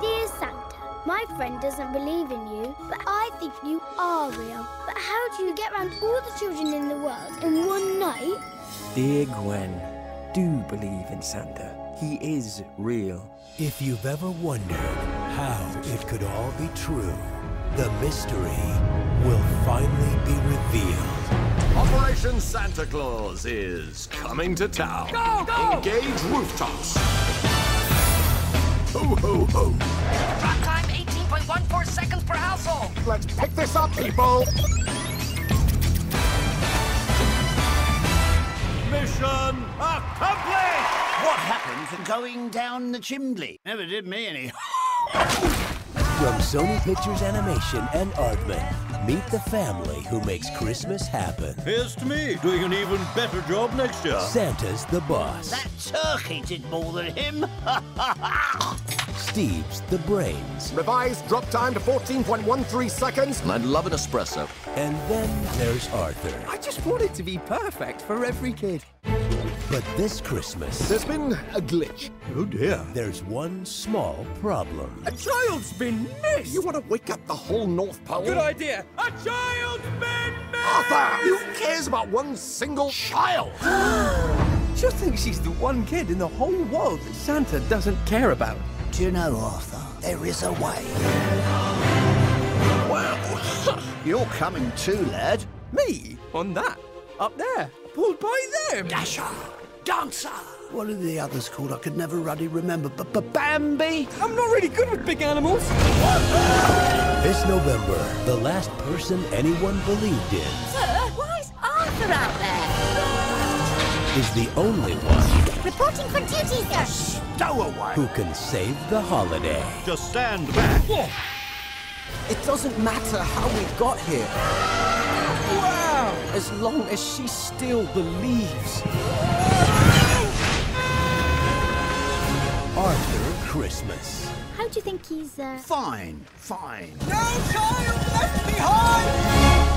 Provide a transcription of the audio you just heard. Dear Santa, my friend doesn't believe in you, but I think you are real. But how do you get around all the children in the world in one night? Dear Gwen, do believe in Santa. He is real. If you've ever wondered how it could all be true, the mystery will finally be revealed. Operation Santa Claus is coming to town. Go, go! Engage rooftops. Ho, ho, ho. Drop time 18.14 seconds per household. Let's pick this up, people. Mission accomplished! What happened for going down the chimney? Never did me any. From Sony Pictures Animation and Aardman, meet the family who makes Christmas happen. Here's to me, doing an even better job next year. Santa's the boss. That turkey did more than him. Steve's the brains. Revise drop time to 14.13 seconds. And I'd love an espresso. And then there's Arthur. I just want it to be perfect for every kid. But this Christmas... There's been a glitch. Oh, dear. There's one small problem. A child's been missed! You want to wake up the whole North Pole? Good idea. A child's been missed! Arthur! Who cares about one single child? She'll think she's the one kid in the whole world that Santa doesn't care about. Do you know, Arthur, there is a way. Well, you're coming too, lad. Me? On that? Up there? Pulled by them? Dasher! Dancer! What are the others called? I could never really remember. But Bambi? I'm not really good with big animals. This November, the last person anyone believed in... Sir, why is Arthur out there? ...is the only one... Reporting for duty, sir! Stowaway! ...who can save the holiday. Just stand back. Yeah. It doesn't matter how we got here. Wow! As long as she still believes. Arthur Christmas. How do you think he's, Fine, fine. No child left behind!